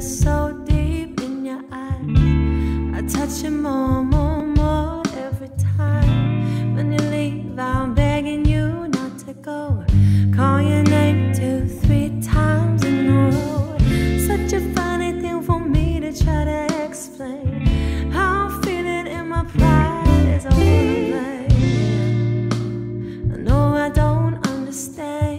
stare so deep in your eyes. I touch you more, more, more every time. When you leave, I'm begging you not to go. Call your name 2, 3 times in a row. Such a funny thing for me to try to explain. How I'm feeling in my pride is all I blame. I know I don't understand.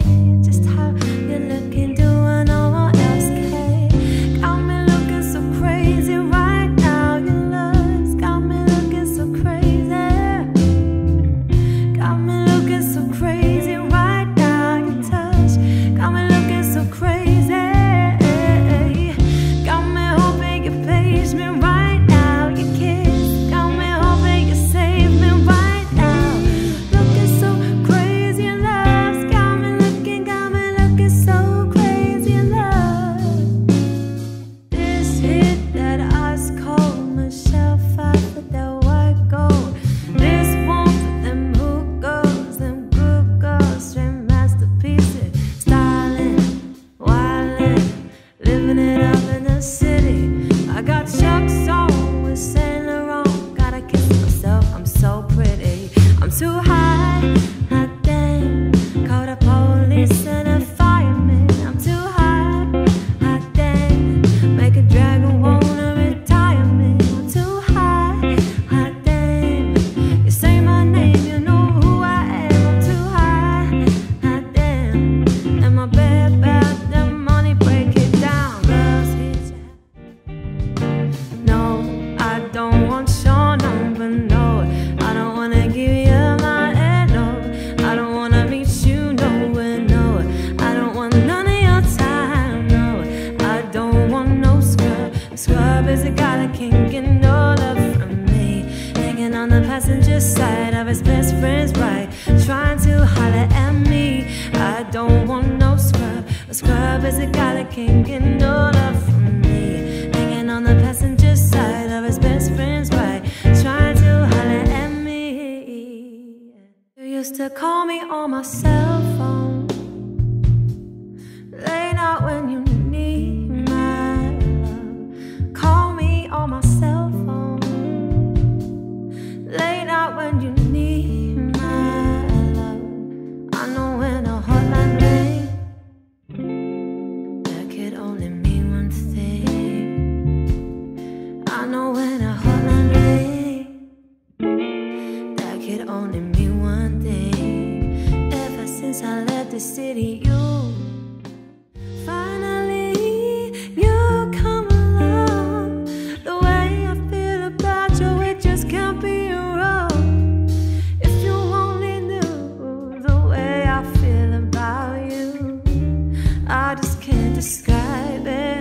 I just can't describe it,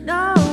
no.